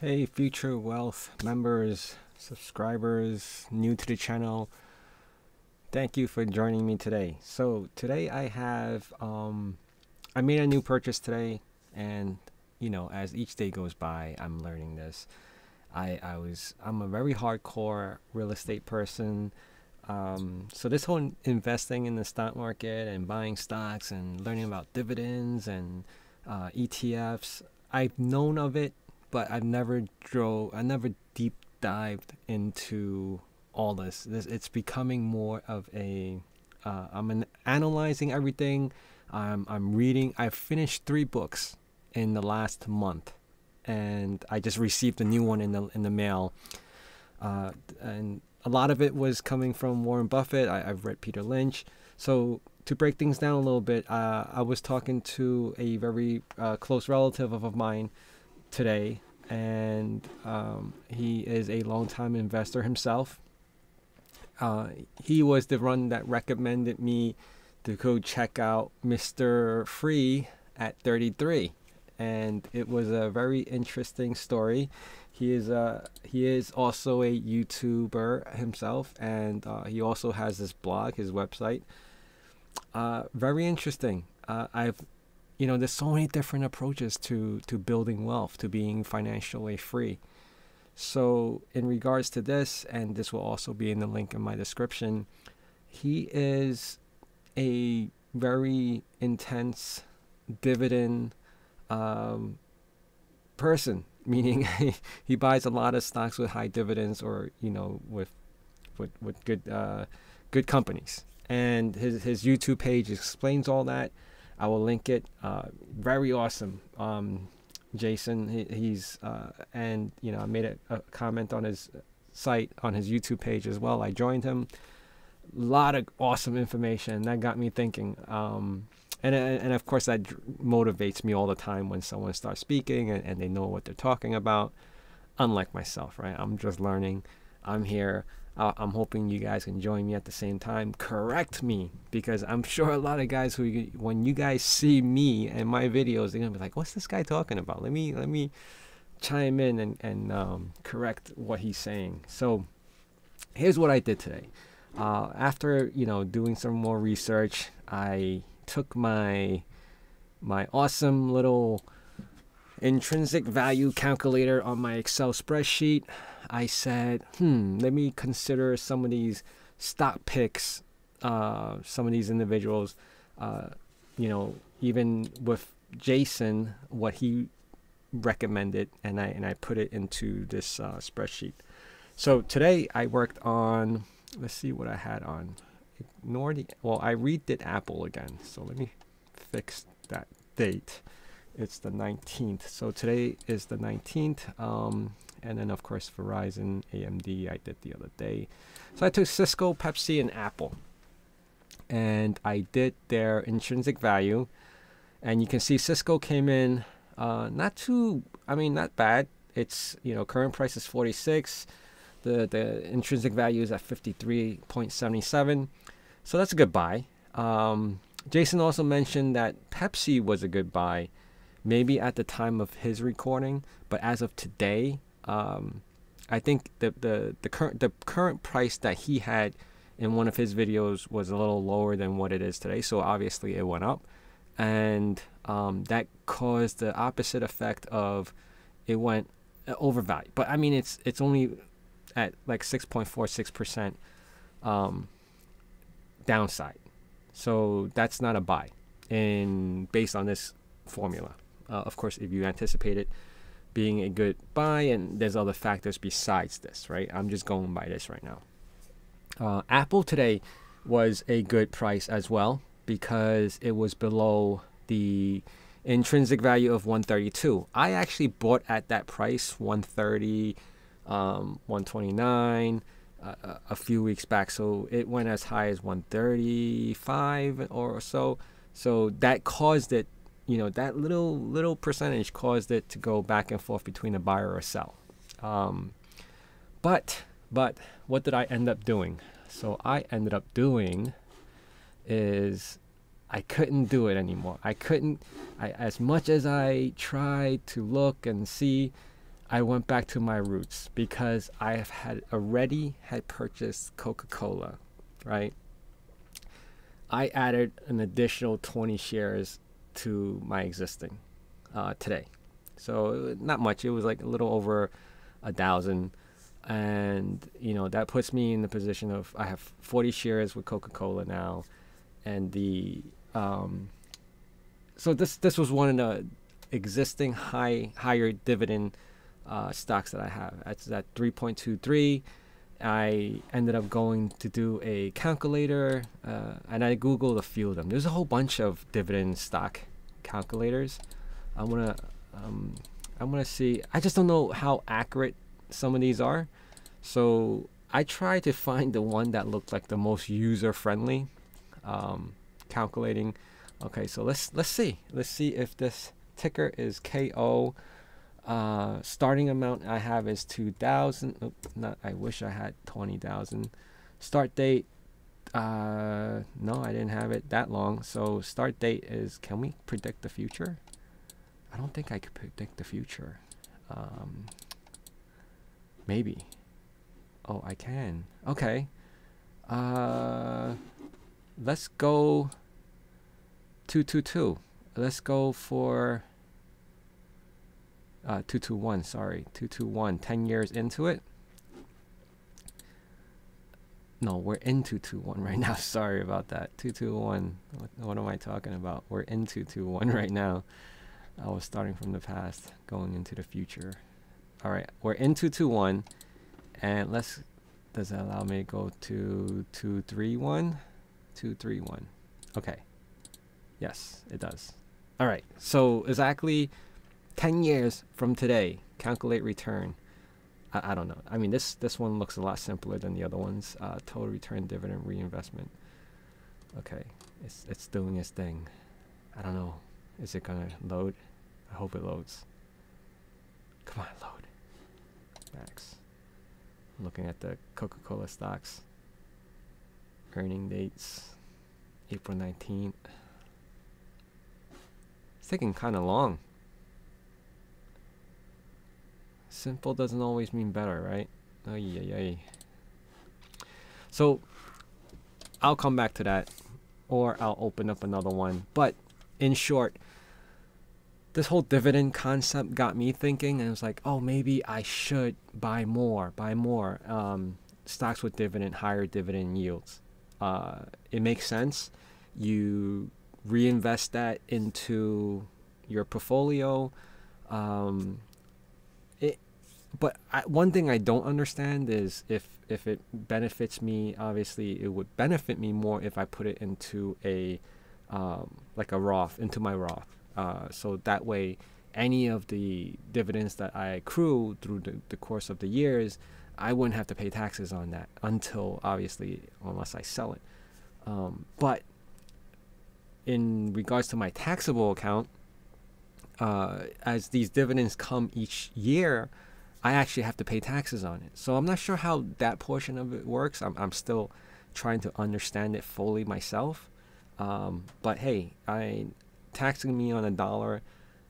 Hey future wealth members, subscribers, new to the channel, thank you for joining me today. So today I have I made a new purchase today, and you know, as each day goes by I'm learning this. I'm a very hardcore real estate person, so this whole investing in the stock market and buying stocks and learning about dividends and ETFs, I've known of it, but I never deep dived into all this. It's becoming more of a, I'm analyzing everything. I'm reading. I've finished 3 books in the last month, and I just received a new one in the mail. And a lot of it was coming from Warren Buffett. I've read Peter Lynch. So to break things down a little bit, I was talking to a very close relative of mine today, and he is a longtime investor himself. He was the one that recommended me to go check out Mr. Free at 33, and it was a very interesting story. He is also a YouTuber himself, and he also has this blog, his website. Very interesting. You know, there's so many different approaches to building wealth, to being financially free. So in regards to this, and this will also be in the link in my description, he is a very intense dividend person, meaning he buys a lot of stocks with high dividends, or, you know, with good companies. And his YouTube page explains all that. I will link it. Very awesome. Jason, he's and you know, I made a comment on his site, on his YouTube page as well. I joined him. A lot of awesome information that got me thinking. And of course that motivates me all the time when someone starts speaking and they know what they're talking about. Unlike myself, right? I'm just learning. I'm here. I'm hoping you guys can join me at the same time. Correct me, because I'm sure a lot of guys who, when you guys see me and my videos, they're gonna be like, "What's this guy talking about?" Let me chime in and correct what he's saying. So here's what I did today. After, you know, doing some more research, I took my awesome little intrinsic value calculator on my Excel spreadsheet. I said, let me consider some of these stock picks, some of these individuals, you know, even with Jason, what he recommended, and I put it into this spreadsheet. So today I worked on, let's see what I had on. I redid Apple again, so let me fix that date. It's the 19th, so today is the 19th. And then of course Verizon, AMD I did the other day. So I took Cisco, Pepsi, and Apple, and I did their intrinsic value. And you can see Cisco came in not bad. It's, you know, current price is 46. The intrinsic value is at 53.77. So that's a good buy. Jason also mentioned that Pepsi was a good buy, maybe at the time of his recording, but as of today, I think the current price that he had in one of his videos was a little lower than what it is today, so obviously it went up, and that caused the opposite effect of it went overvalued. But I mean, it's only at like 6.46% downside, so that's not a buy based on this formula. Of course, if you anticipate it being a good buy, and there's other factors besides this, right? I'm just going by this right now. Apple today was a good price as well, because it was below the intrinsic value of 132. I actually bought at that price, 130, 129, a few weeks back. So it went as high as 135 or so. So that caused it, you know, that little percentage caused it to go back and forth between a buyer or a sell. But what did I end up doing? So I ended up doing is I couldn't do it anymore. I couldn't, as much as I tried to look and see, I went back to my roots because I had already purchased Coca-Cola, right? I added an additional 20 shares to my existing today. So not much. It was like a little over 1,000. And, you know, that puts me in the position of I have 40 shares with Coca-Cola now. And the so this was one of the existing higher dividend stocks that I have. That's at 3.23. I ended up going to do a calculator and I Googled a few of them. There's a whole bunch of dividend stock calculators. I'm gonna see. I just don't know how accurate some of these are. So I tried to find the one that looked like the most user-friendly calculating. Okay, so let's see if this ticker is KO. Starting amount I have is 2,000. Oh, not. I wish I had 20,000. Start date. No, I didn't have it that long. So start date is. Can we predict the future? I don't think I could predict the future. Maybe. Oh, I can. Okay. Let's go. 222. Let's go for. 221, sorry, 221, 10 years into it. No, we're in 221 right now. Sorry about that. 221, what am I talking about? We're in 221 right now. I was starting from the past, going into the future. All right, we're in 221, and let's, does that allow me to go to 231? 231, okay. Yes, it does. All right, so exactly 10 years from today, calculate return. I don't know. I mean, this one looks a lot simpler than the other ones. Total return, dividend, reinvestment. Okay, it's doing its thing. I don't know. Is it gonna load? I hope it loads. Come on, load. Max. I'm looking at the Coca-Cola stocks. Earning dates, April 19th. It's taking kind of long. Simple doesn't always mean better, right? Ay-ay-ay. So I'll come back to that, or I'll open up another one. But in short, this whole dividend concept got me thinking, and it was like, oh, maybe I should buy more stocks with higher dividend yields. It makes sense. You reinvest that into your portfolio. But one thing I don't understand is if it benefits me, obviously it would benefit me more if I put it into a, like a Roth, into my Roth. So that way, any of the dividends that I accrue through the course of the years, I wouldn't have to pay taxes on that until, obviously, unless I sell it. But in regards to my taxable account, as these dividends come each year, I actually have to pay taxes on it. So I'm not sure how that portion of it works. I'm still trying to understand it fully myself. But hey, taxing me on $1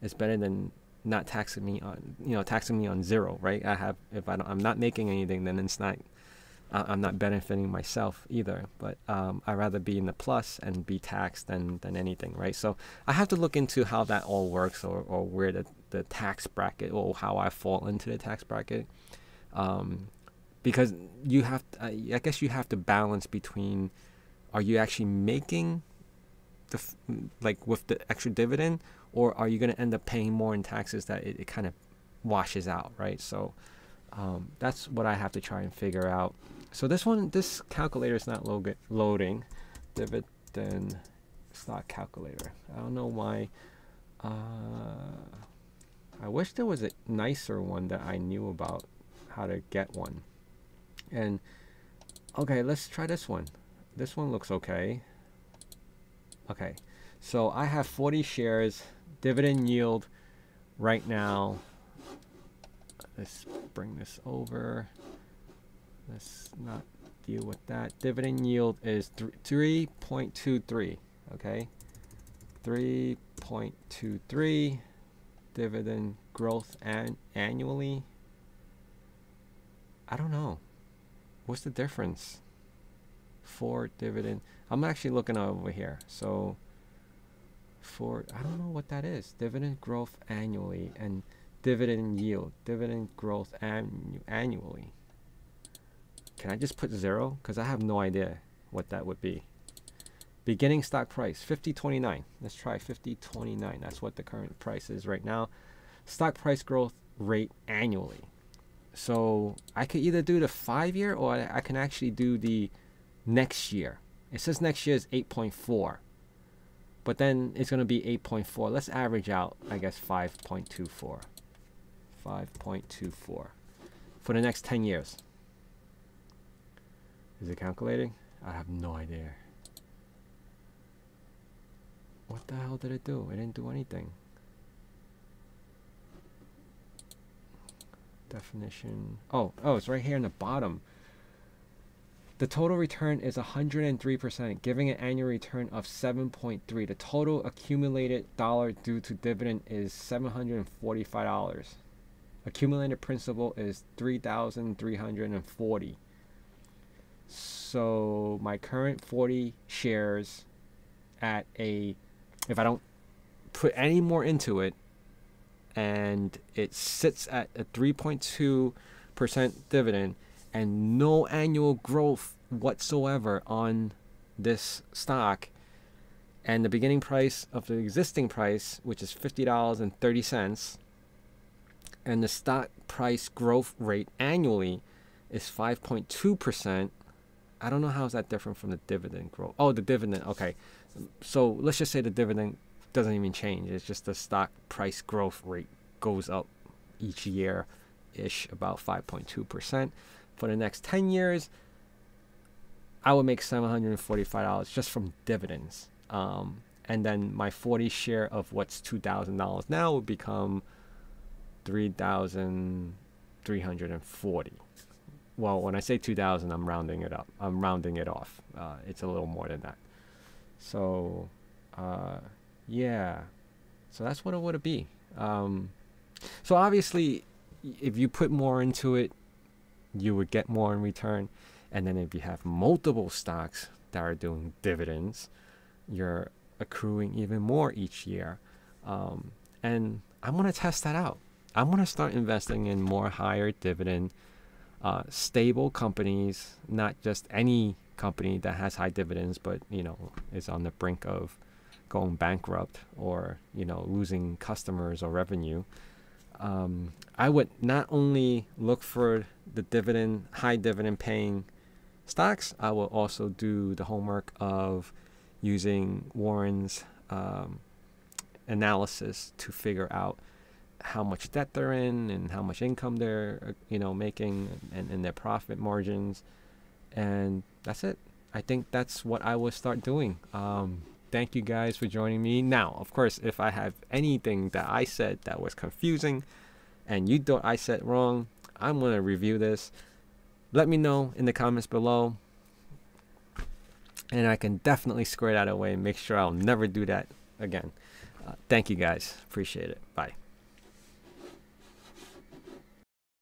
is better than not taxing me on, you know, taxing me on zero, right? I have, if I don't, I'm not making anything, then it's not, I'm not benefiting myself either. But I'd rather be in the plus and be taxed than anything, right? So I have to look into how that all works, or where the tax bracket, or how I fall into the tax bracket, because you have to, I guess you have to balance between, are you actually making like with the extra dividend, or are you going to end up paying more in taxes that it kind of washes out, right? So that's what I have to try and figure out. So this calculator is not loading. Dividend stock calculator. I don't know why. I wish there was a nicer one that I knew about how to get one. And okay, let's try this one. This one looks okay. Okay, so I have 40 shares, dividend yield right now. Let's bring this over. Let's not deal with that. Dividend yield is 3.23. Okay, 3.23. dividend growth annually. I don't know. What's the difference? For dividend. I'm actually looking over here. So for, I don't know what that is. Dividend growth annually and dividend yield. Dividend growth annually. Can I just put zero? Because I have no idea what that would be. Beginning stock price, 50.29. Let's try 50.29. That's what the current price is right now. Stock price growth rate annually. So I could either do the 5 year or I can actually do the next year. It says next year is 8.4. But then it's going to be 8.4. Let's average out, I guess, 5.24. 5.24 for the next 10 years. Is it calculating? I have no idea. What the hell did it do? It didn't do anything. Definition. Oh, it's right here in the bottom. The total return is 103%, giving an annual return of 7.3. The total accumulated dollar due to dividend is $745. Accumulated principal is $3,340. So my current 40 shares at a, if I don't put any more into it, and it sits at a 3.2% dividend and no annual growth whatsoever on this stock, and the beginning price of the existing price, which is $50.30, and the stock price growth rate annually is 5.2%. I don't know how is that different from the dividend growth. Oh, the dividend. Okay, so let's just say the dividend doesn't even change. It's just the stock price growth rate goes up each year ish about 5.2%. For the next 10 years, I would make $745 just from dividends. And then my 40 share of what's $2,000 now would become $3,340. Well, when I say 2,000, I'm rounding it up. I'm rounding it off. It's a little more than that. So, yeah. So that's what it would be. So obviously, if you put more into it, you would get more in return. And then if you have multiple stocks that are doing dividends, you're accruing even more each year. And I'm going to test that out. I'm going to start investing in more higher dividend stable companies, not just any company that has high dividends, but you know, is on the brink of going bankrupt or you know, losing customers or revenue. I would not only look for the dividend, high dividend paying stocks, I will also do the homework of using Warren's analysis to figure out how much debt they're in and how much income they're, you know, making, and their profit margins. And that's it. I think that's what I will start doing. Thank you guys for joining me. Now, of course, if I have anything that I said that was confusing and you thought I said wrong, I'm going to review this. Let me know in the comments below. And I can definitely square that away and make sure I'll never do that again. Thank you guys. Appreciate it. Bye.